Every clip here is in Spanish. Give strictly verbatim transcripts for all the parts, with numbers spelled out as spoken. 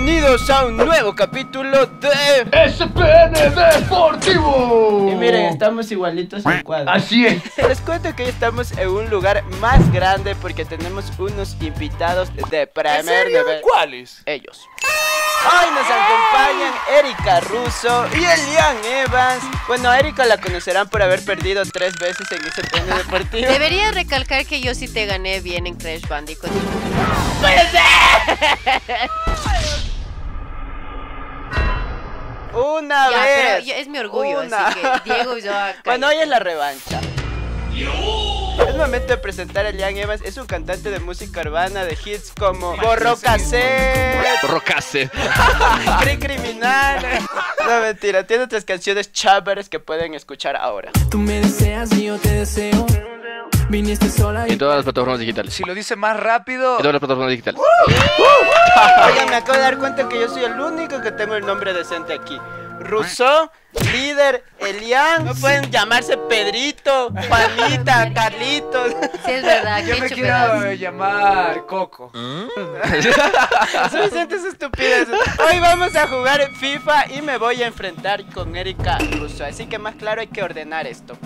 bienvenidos a un nuevo capítulo de S P N Deportivo. Y miren, estamos igualitos al cuadro. Así es. Les cuento que estamos en un lugar más grande porque tenemos unos invitados de primer nivel. ¿Cuáles? Ellos. Hoy nos acompañan Erika Russo y Elian Evans. Bueno, a Erika la conocerán por haber perdido tres veces en S P N Deportivo. Debería recalcar que yo sí te gané bien en Crash Bandicoot. ¡Puede ser! Una ya, vez. Pero yo, es mi orgullo, una. Así que Diego y yo. Bueno, hoy es la revancha. Es momento de presentar a Elian Evans. Es un cantante de música urbana de hits como Borro Caser, Borro Caser, Cri Criminal. No, mentira, tiene otras canciones cháveres que pueden escuchar ahora. Tú me deseas y yo te deseo. Viniste sola y... En todas las plataformas digitales. Si lo dice más rápido... En todas las plataformas digitales. uh, uh, uh. Oigan, me acabo de dar cuenta que yo soy el único que tengo el nombre decente aquí. Russo, líder, Elian. No pueden llamarse Pedrito, Juanita, Carlitos. Sí, es verdad. Yo me quiero llamar Coco. ¿Mm? Suficientes estupideces. Hoy vamos a jugar FIFA y me voy a enfrentar con Erika Russo. Así que más claro hay que ordenar esto.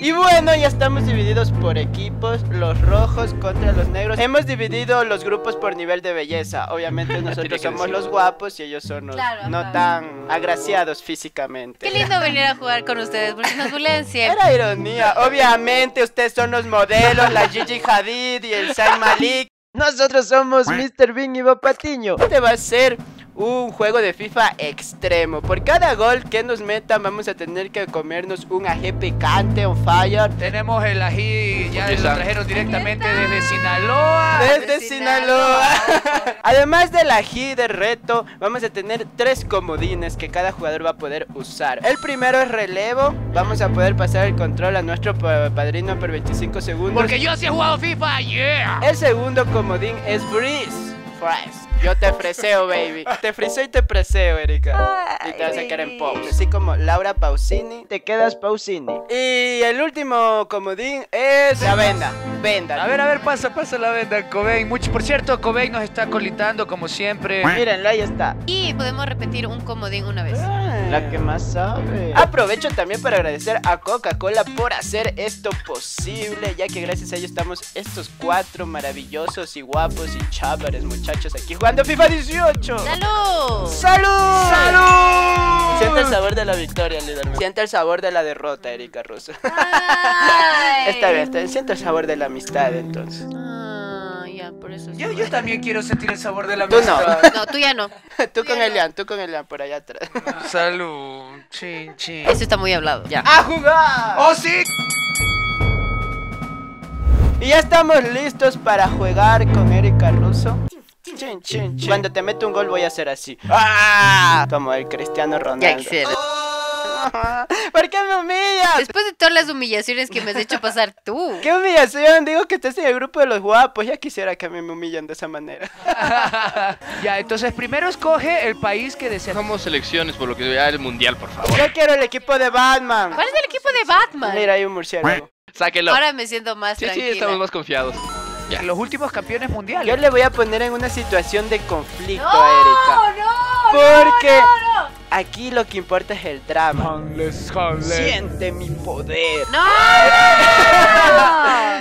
Y bueno, ya estamos divididos por equipos, los rojos contra los negros. Hemos dividido los grupos por nivel de belleza. Obviamente nosotros somos los guapos y ellos son los claro, no claro. tan agraciados físicamente. Qué lindo venir a jugar con ustedes porque nos bulean siempre. Era ironía, obviamente ustedes son los modelos, la Gigi Hadid y el Zayn Malik. Nosotros somos mister Bean y Bopatiño. Este va a ser un juego de FIFA extremo. Por cada gol que nos metan vamos a tener que comernos un ají picante, un fire. Tenemos el ají, ya lo trajeron directamente desde Sinaloa. Desde Sinaloa. Además del ají de reto, vamos a tener tres comodines que cada jugador va a poder usar. El primero es relevo. Vamos a poder pasar el control a nuestro padrino por veinticinco segundos. Porque yo sí he jugado FIFA, yeah. El segundo comodín es Breeze. Freeze. Yo te freseo, baby. Te friseo y te freseo, Erika. Y te vas a quedar en pops. Así como Laura Pausini, te quedas Pausini. Y el último comodín es la venda. Venda. A ver, a ver, pasa, pasa la venda, Kobe. Mucho, por cierto, Kobe nos está colitando como siempre. Mírenlo, ahí está. Y podemos repetir un comodín una vez. Ay, la que más sabe. Aprovecho también para agradecer a Coca-Cola por hacer esto posible, ya que gracias a ellos estamos estos cuatro maravillosos y guapos y cháveres muchachos aquí jugando. De FIFA dieciocho. ¡Salud! ¡Salud! ¡Salud! Siente el sabor de la victoria, líder. Siente el sabor de la derrota, Erika Russo. Esta vez, esta vez, siente el sabor de la amistad, entonces. Ah, ya, por eso. Yo, yo también quiero sentir el sabor de la amistad. Tú no. No, tú ya no. Tú con Elian, tú con Elian, por allá atrás. Ah, salud. Chin, chin. Eso está muy hablado. Ya. ¡A jugar! ¡Oh, sí! Y ya estamos listos para jugar con Erika Russo. Chin, chin, chin. Cuando te meto un gol voy a hacer así. ¡Ah! Como el Cristiano Ronaldo. ¡Oh! ¿Por qué me humillas? Después de todas las humillaciones que me has hecho pasar tú. ¿Qué humillación? Digo que estás en el grupo de los guapos. Ya quisiera que a mí me humillan de esa manera. Ya, entonces primero escoge el país que deseas. Somos selecciones por lo que vea el mundial, por favor. Yo quiero el equipo de Batman. ¿Cuál es el equipo de Batman? Mira, hay un murciélago. Sáquelo. Ahora me siento más sí, tranquila. Sí, sí, estamos más confiados. Yeah. Los últimos campeones mundiales. Yo le voy a poner en una situación de conflicto no, a Erika. No, porque no, no, no. Aquí lo que importa es el drama. Handless, handless. Siente mi poder. No.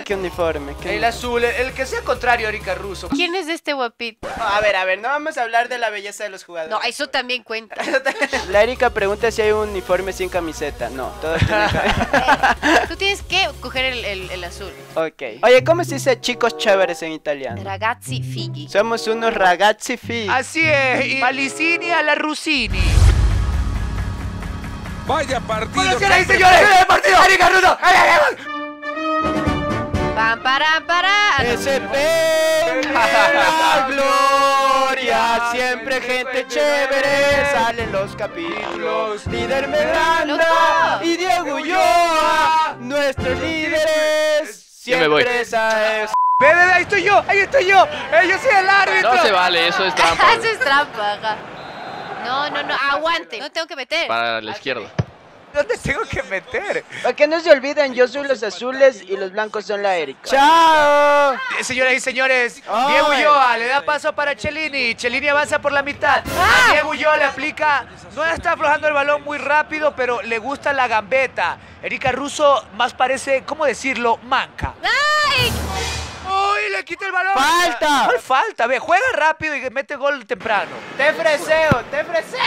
¿Qué uniforme? ¿Qué? El azul, el que sea contrario a Erika Russo. ¿Quién es este guapito? No, a ver, a ver, no vamos a hablar de la belleza de los jugadores. No, eso también cuenta. La Erika pregunta si hay un uniforme sin camiseta. No, todos tienen camiseta. Tú tienes que coger el, el, el azul. Ok. Oye, ¿cómo se dice chicos chéveres en italiano? Ragazzi fighi. Somos unos ragazzi fighi. Así es, y Palicini a la Rusini. Vaya partido. Bueno, señoras y señores, ¡el partido! ¡Erika Russo! ¡Pam, para, para! ¡S P N! ¡La gloria! Siempre gente chévere. Salen los capítulos. Líder Miranda y Diego Ulloa. Nuestros líderes. Siempre esa es. ¡Ve, ve, ve! ¡Ahí estoy yo! ¡Ahí estoy yo! ¡Yo soy el árbitro! No se vale, eso es trampa. Eso es trampa, ajá. No, no, no, aguante. No tengo que meter. Para la izquierda. ¿Dónde tengo que meter? Para que no se olviden, yo soy los azules y los blancos son la Erika. ¡Chao! Señoras y señores, oh, Diego Ulloa le da paso para Chellini. Chellini avanza por la mitad. ¡Ah! Diego Ulloa le aplica. No está aflojando el balón muy rápido, pero le gusta la gambeta. Erika Russo más parece, ¿cómo decirlo? Manca. ¡Ay! ¡Uy! ¡Le quita el balón! ¡Falta! No, falta. Ve, juega rápido y mete gol temprano. ¡Te freseo! ¡Te freseo!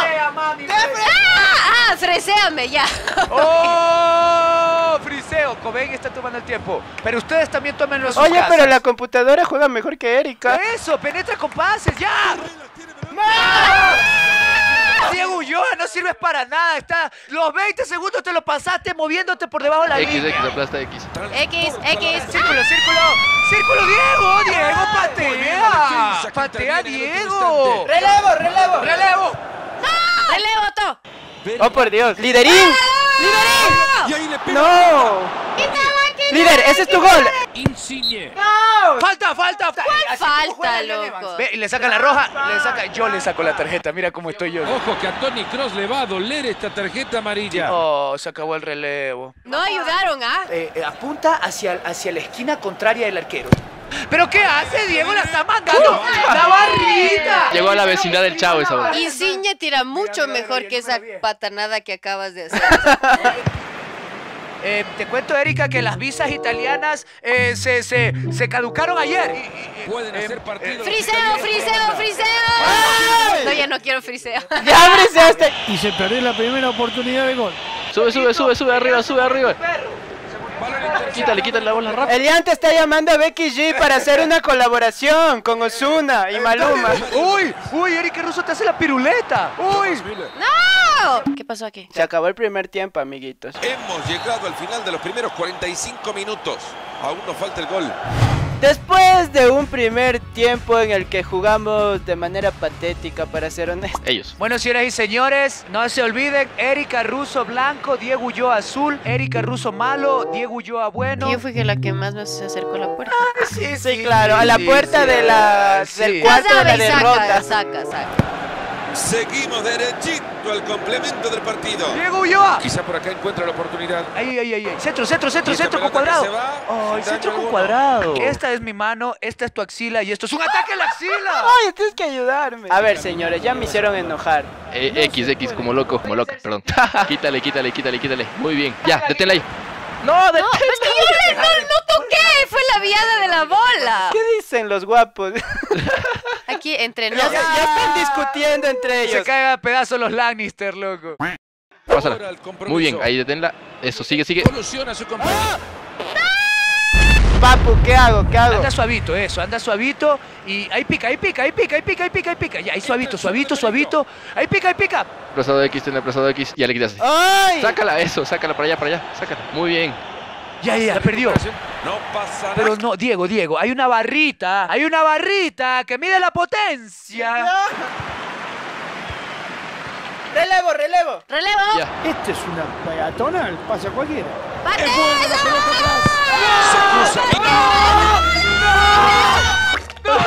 ¡Fresea, mami! ¡Te freseo! ¡Ah! ¡Ah! ¡Freseame ya! ¡Oh! ¡Friseo! Kobe está tomando el tiempo. Pero ustedes también tómenlo a sus Oye, casas. Pero la computadora juega mejor que Erika. ¡Eso! ¡Penetra con pases! ¡Ya! ¡No! Diego Ulloa, no sirves para nada. Está... Los veinte segundos te lo pasaste moviéndote por debajo de la X, línea. X, X, aplasta X. X, X. Círculo, círculo. ¡Círculo, Diego! ¡Diego, patea! ¡Patea, Diego! ¡Relevo, relevo! ¡Relevo! ¡No! ¡Relevo, to! ¡Oh, por Dios! ¡Liderín! ¡Liderín! ¡Y ahí le pega! ¡No! ¡Líder, ese es tu gol! ¡Insigne! ¡No! ¡Falta, falta! ¿Cuál falta, loco? Ve, le sacan la roja, le saca... Yo le saco la tarjeta, mira cómo estoy yo. Ojo que a Tony Cross le va a doler esta tarjeta amarilla. Oh, se acabó el relevo. No ayudaron, ¿ah? Eh, eh, apunta hacia, hacia la esquina contraria del arquero. ¿Pero qué hace? Diego la está mandando. ¡La barrita! Llegó a la vecindad del Chavo esa bola. Insigne tira mucho mejor que esa patanada que acabas de hacer. Eh, te cuento, Erika, que las visas italianas eh, se, se, se caducaron ayer. Y, y, Pueden eh, hacer partidos. ¡Friseo, friseo, friseo! ¡Ay! No, ya no quiero friseo. ¡Ya friseaste! Y se perdió la primera oportunidad de gol. Sube, sube, sube, sube arriba, sube arriba. Quítale, quítale la bola rápido. Elian te está llamando a Becky G para hacer una colaboración con Ozuna y Maluma. ¡Uy! ¡Uy, Erika Russo te hace la piruleta! ¡Uy! ¡No! ¿Qué pasó aquí? Se acabó el primer tiempo, amiguitos. Hemos llegado al final de los primeros cuarenta y cinco minutos. Aún nos falta el gol. Después de un primer tiempo en el que jugamos de manera patética, para ser honestos. Ellos. Bueno, señoras y señores, no se olviden, Erika Russo blanco, Diego Ulloa azul, Erika Russo malo, Diego Ulloa bueno. Yo fui la que más se acercó a la puerta. Ah, sí, sí, sí, claro, a la puerta sí, de la, sí. del cuarto sabe, de la derrota. Saca, saca, saca. Seguimos derechito al complemento del partido. Diego Ulloa. Quizá por acá encuentra la oportunidad. Ahí, ahí, ahí. Centro, centro, centro, centro con cuadrado. Ay, centro con cuadrado. Esta es mi mano, esta es tu axila y esto es un ataque a la axila. Ay, tienes que ayudarme. A ver, señores, ya me hicieron enojar. Eh, X, X, como loco, como loca, perdón. Quítale, quítale, quítale, quítale. Muy bien. Ya, deténla ahí. No, deténla. No, es que yo no, no toqué. Fue la viada de la bola. ¿Qué dicen los guapos? Aquí entre nos. Ya, ya están discutiendo entre ellos. Se caen a pedazos los Lannister, loco. Pásala. Muy bien, ahí deténla. Eso, sigue, sigue. Soluciona su compañero. Papu, ¿qué hago? ¿Qué hago? Anda suavito, eso, anda suavito. Y ahí pica, ahí pica, ahí pica, ahí pica, ahí pica, ahí pica. Ya, ahí suavito, suavito, suavito. Ahí pica, ahí pica. Apresado X, tiene apresado X. Ya le quitaste. ¡Ay! Sácala, eso, sácala para allá, para allá. Sácala. Muy bien. Ya, ya, perdió. No pasa nada. Pero no, Diego, Diego, hay una barrita, hay una barrita que mide la potencia. Relevo, relevo. Relevo. Ya. Este es una pegatona, pasa cualquiera. ¡Pate! ¡Se cruza! ¡No! ¡No! ¡No!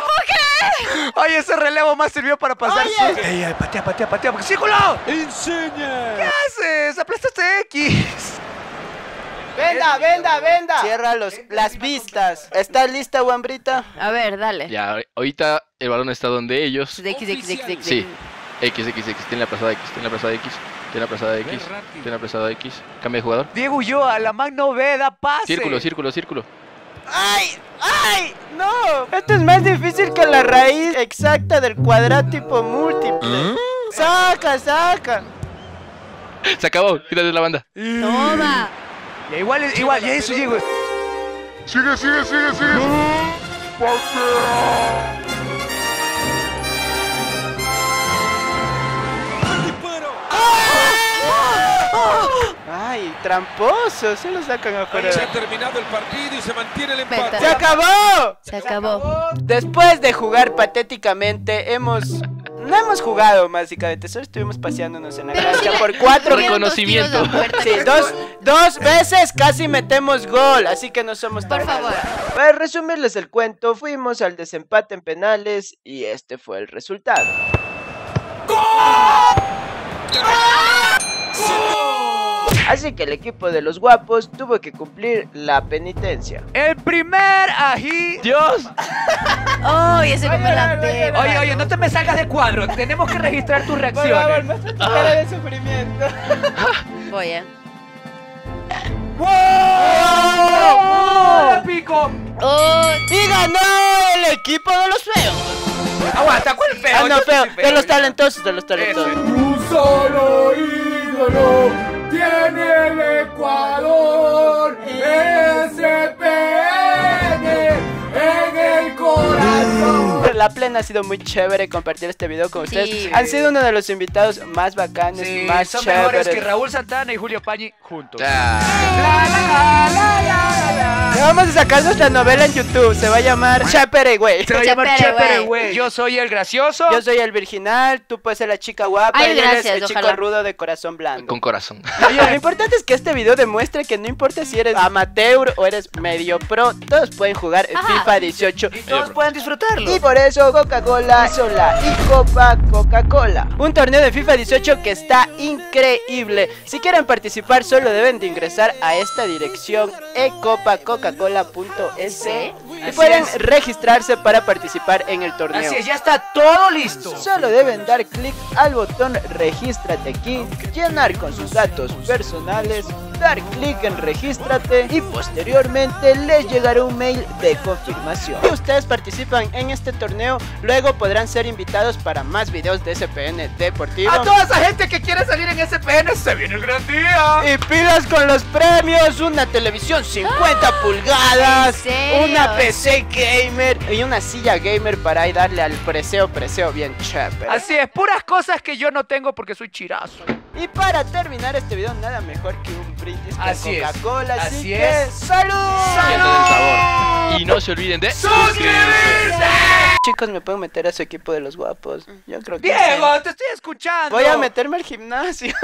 ¿Por qué? Oye, ese relevo más sirvió para pasar. Ey, ey, patea, patea, patea, porque círculo. Insigne. ¿Qué haces? Aplastaste X. Venda, venda, venda. Cierra los, las vistas. ¿Estás lista, Wambrita? A ver, dale. Ya, ahorita el balón está donde ellos. X, X, X, X. Sí. X, X, X. Tiene la pasada X, tiene la pasada X. Tiene la pasada X. Tiene la pasada X. Cambia de jugador. Diego Ulloa, la man no ve, da pase. Círculo, círculo, círculo. ¡Ay! ¡Ay! ¡No! Esto es más difícil que la raíz exacta del cuadrátipo múltiple. ¿Eh? ¡Saca, saca! Se acabó. Quítate la banda. ¡Toma! Ya, igual, igual, ya eso llegó. Sigue, sigue, sigue, sigue. No. ¡Patea! ¡Ay, tramposo! Se lo sacan afuera. Se ha terminado el partido y se mantiene el empate. ¡Se acabó! Se acabó. Después de jugar patéticamente, hemos... No hemos jugado, más y cadetes, solo estuvimos paseándonos en la cancha por cuatro reconocimientos. Sí, dos, dos veces casi metemos gol, así que no somos tan... Por favor. Para resumirles el cuento, fuimos al desempate en penales y este fue el resultado. ¡Gol! Así que el equipo de los guapos tuvo que cumplir la penitencia. ¡El primer ají! ¡Dios! Oh, y ese oye, como la oye, oye, oye, no te me salgas de cuadro. Tenemos que registrar tus reacciones. Por favor, muestra tu cara de sufrimiento. Voy, eh. ¡Wow! ¡Oh! ¡La pico! ¡Oh! ¡Y ganó el equipo de los feos! ¡Aguanta! ¿Cuál feo? Ah, no, feo. feo. De los talentosos, de los talentosos. Un solo ídolo tiene el Ecuador, S P N en el corazón. La plena ha sido muy chévere compartir este video con ustedes. Sí. Han sido uno de los invitados más bacanes, sí, más son chéveres. Mejores que Raúl Santana y Julio Pañi juntos. Ah. La, la, la, la, la, la. Ya vamos a sacar nuestra novela en YouTube. Se va a llamar Chaperegüey. Se va a llamar Chaperegüey. Yo soy el gracioso. Yo soy el virginal. Tú puedes ser la chica guapa. Ay, y gracias, eres el ojalá. Chico rudo de corazón blando. Con corazón. Oye, lo importante es que este video demuestre que no importa si eres amateur o eres medio pro, todos pueden jugar Ajá. FIFA dieciocho. Y todos pueden disfrutarlo. Y por eso Coca-Cola hizo la Ecopa Coca-Cola. Un torneo de FIFA dieciocho que está increíble. Si quieren participar, solo deben de ingresar a esta dirección ecopa coca cola punto es y pueden es. registrarse para participar en el torneo. Así es, ya está todo listo. Solo deben dar clic al botón regístrate aquí, llenar con sus datos personales, dar clic en regístrate y posteriormente les llegará un mail de confirmación. Si ustedes participan en este torneo, luego podrán ser invitados para más videos de S P N Deportivo. A toda esa gente que quiere salir en S P N, se viene el gran día. Y pidas con los premios una televisión cincuenta pulgadas, una P C gamer y una silla gamer para ahí darle al preseo, preseo bien chévere. Así es, puras cosas que yo no tengo porque soy chirazo. Y para terminar este video, nada mejor que un brindis con Coca-Cola. Así, así que es. ¡Salud! ¡Salud! Y no se olviden de suscribirse. Chicos, me puedo meter a su equipo de los guapos. Yo creo que Diego, sí. te estoy escuchando. Voy a meterme al gimnasio.